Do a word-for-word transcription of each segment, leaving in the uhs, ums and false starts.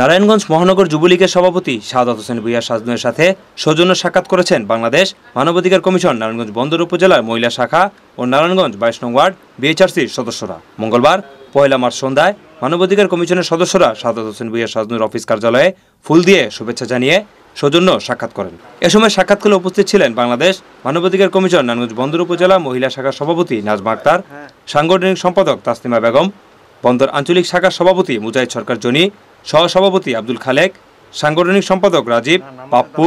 নারায়ণগঞ্জ মহানগর যুব লীগের সভাপতি সাদাত হোসেন ভূঁইয়া সাজনের সাথে সৌজন্য সাক্ষাৎ করেছেন বাংলাদেশ মানবাধিকার কমিশন নারায়ণগঞ্জ বন্দর উপজেলার মহিলা শাখা ও নারায়ণগঞ্জ বাইশ নং ওয়ার্ড বিএইচআরসির সদস্যরা। মঙ্গলবার পহেলা মার্চ সন্ধ্যায় মানবাধিকার কমিশনের সদস্যরা সাদাত হোসেন ভূঁইয়া সাজনের অফিস কার্যালয়ে ফুল দিয়ে শুভেচ্ছা জানিয়ে সৌজন্য সাক্ষাৎ করেন। এ সময় সাক্ষাৎকালে উপস্থিত ছিলেন বাংলাদেশ মানবাধিকার কমিশন নারায়ণগঞ্জ বন্দর উপজেলা মহিলা শাখার সভাপতি নাজমা আক্তার, সাংগঠনিক সম্পাদক তাসলিমা বেগম, বন্দর আঞ্চলিক শাখার সভাপতি মুজাহিদ সরকার জনি, সহসভাপতি আব্দুল খালেক, সাংগঠনিক সম্পাদক রাজীব, পাপ্পু,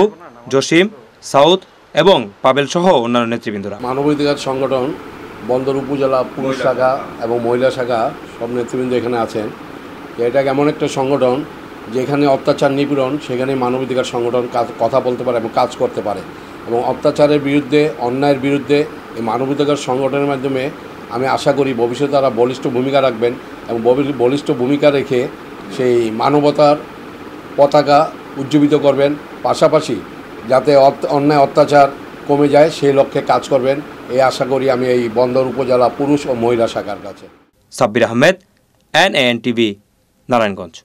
জসিম, সাউথ এবং পাবেল সহ অন্যান্য নেতৃবৃন্দরা। মানবাধিকার সংগঠন বন্দর উপজেলা পুরুষ শাখা এবং মহিলা শাখা সব নেতৃবৃন্দ এখানে আছেন। এটা এমন একটা সংগঠন যেখানে অত্যাচার নিপীড়ন, সেখানে মানবাধিকার সংগঠন কথা বলতে পারে এবং কাজ করতে পারে, এবং অত্যাচারের বিরুদ্ধে, অন্যায়ের বিরুদ্ধে এই মানবাধিকার সংগঠনের মাধ্যমে আমি আশা করি ভবিষ্যতে তারা বলিষ্ঠ ভূমিকা রাখবেন এবং বলিষ্ঠ ভূমিকা রেখে সেই মানবতার পতাকা উজ্জীবিত করবেন, পাশাপাশি যাতে অন্যায় অত্যাচার কমে যায় সেই লক্ষ্যে কাজ করবেন, এই আশা করি আমি এই বন্দর উপজেলা পুরুষ ও মহিলা শাখার কাছে। Sabbir Ahmed, N N TV, Narayanganj.